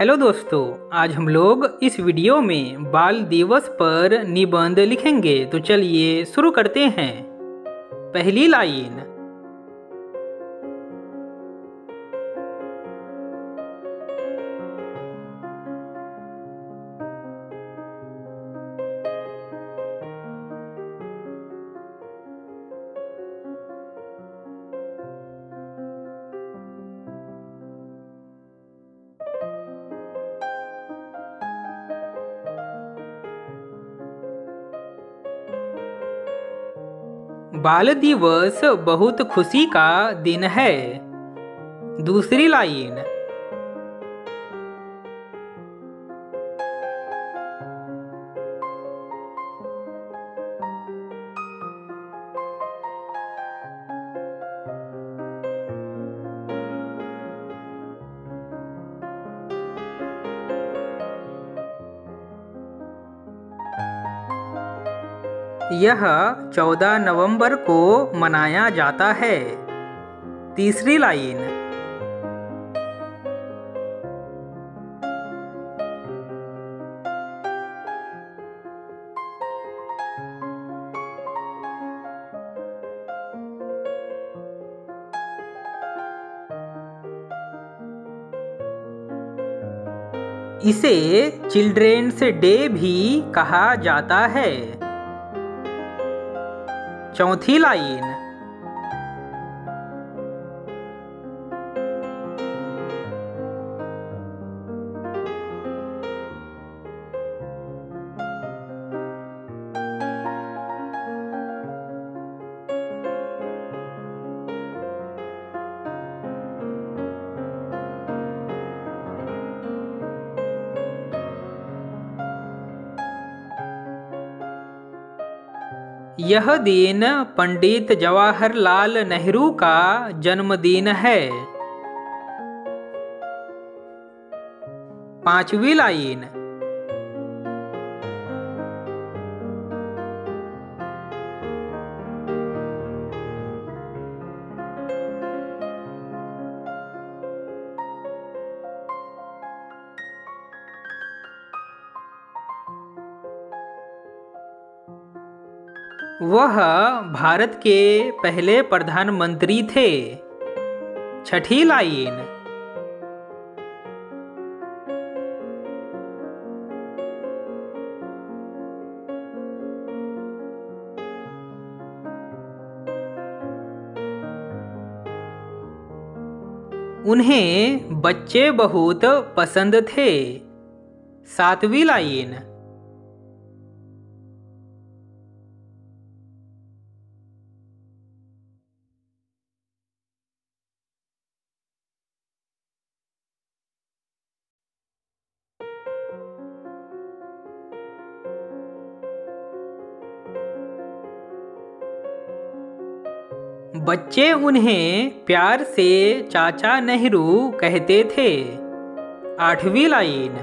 Hello दोस्तों, आज हम लोग इस वीडियो में बाल दिवस पर निबंध लिखेंगे। तो चलिए शुरू करते हैं। पहली लाइन। बाल दिवस बहुत खुशी का दिन है। दूसरी लाइन। यह 14 नवंबर को मनाया जाता है। तीसरी लाइन। इसे चिल्ड्रेन्स डे भी कहा जाता है। चौथी लाइन। यह दिन पंडित जवाहरलाल नेहरू का जन्मदिन है। पांचवी लाइन। वह भारत के पहले प्रधानमंत्री थे। छठी लाइन। उन्हें बच्चे बहुत पसंद थे। सातवीं लाइन। बच्चे उन्हें प्यार से चाचा नेहरू कहते थे। आठवीं लाइन।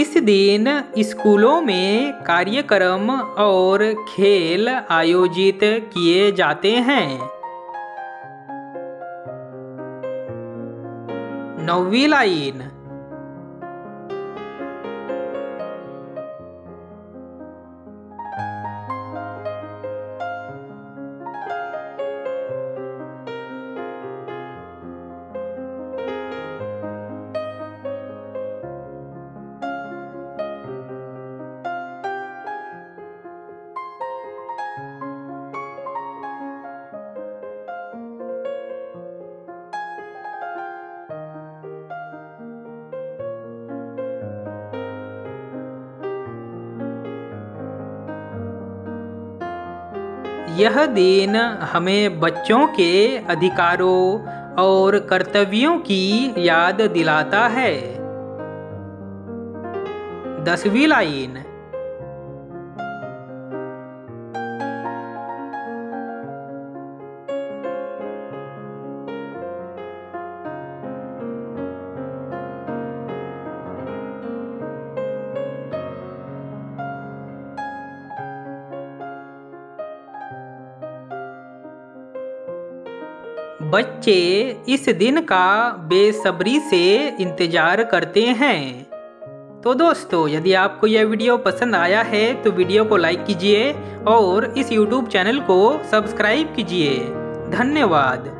इस दिन स्कूलों में कार्यक्रम और खेल आयोजित किए जाते हैं। नौवीं लाइन। यह दिन हमें बच्चों के अधिकारों और कर्तव्यों की याद दिलाता है। 10वीं लाइन। बच्चे इस दिन का बेसब्री से इंतज़ार करते हैं। तो दोस्तों, यदि आपको यह वीडियो पसंद आया है तो वीडियो को लाइक कीजिए और इस YouTube चैनल को सब्सक्राइब कीजिए। धन्यवाद।